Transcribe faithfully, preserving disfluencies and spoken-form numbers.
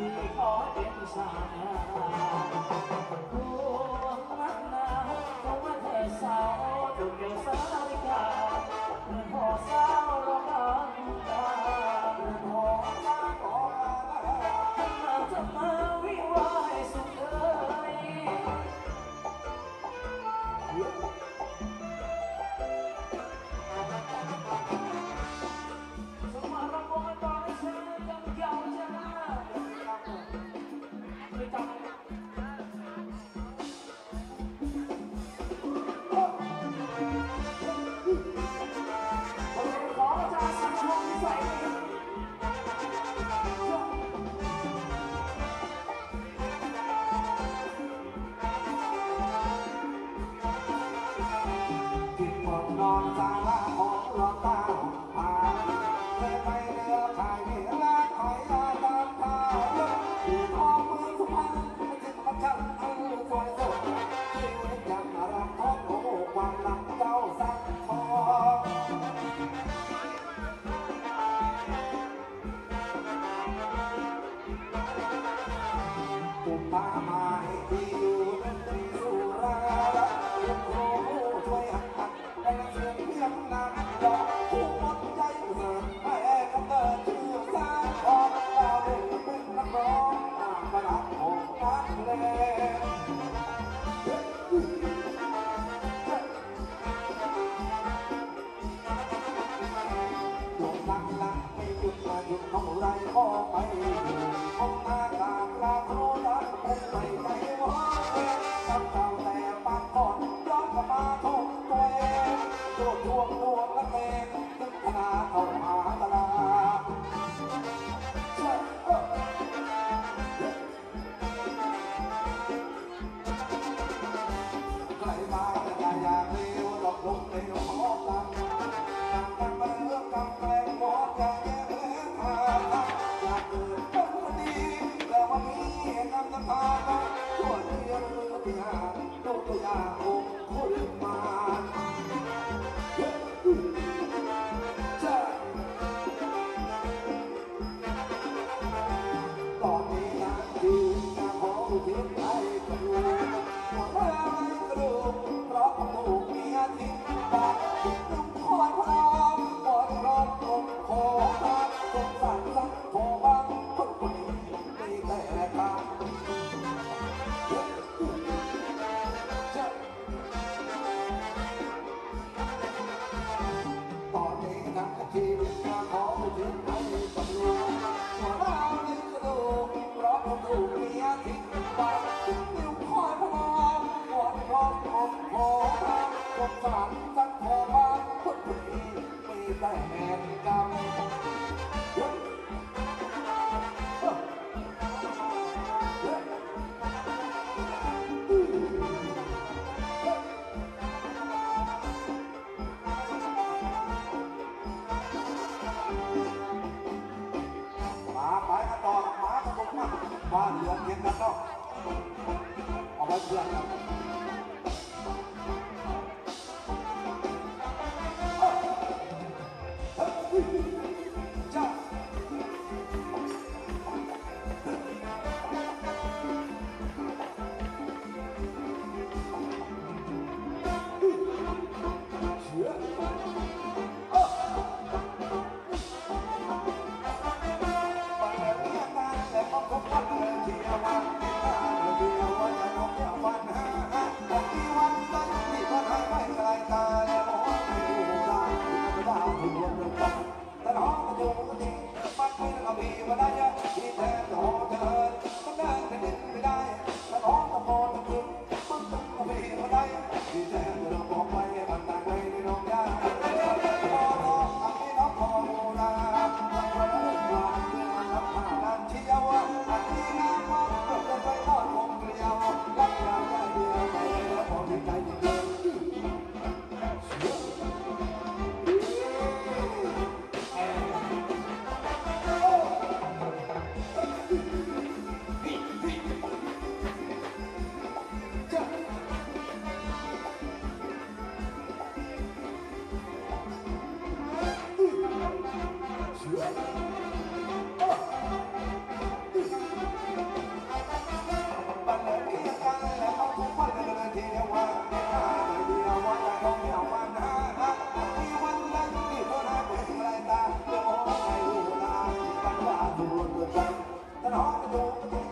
Hãy subscribe cho kênh Ghiền Mì Gõ để không bỏ lỡ những video hấp dẫn. on the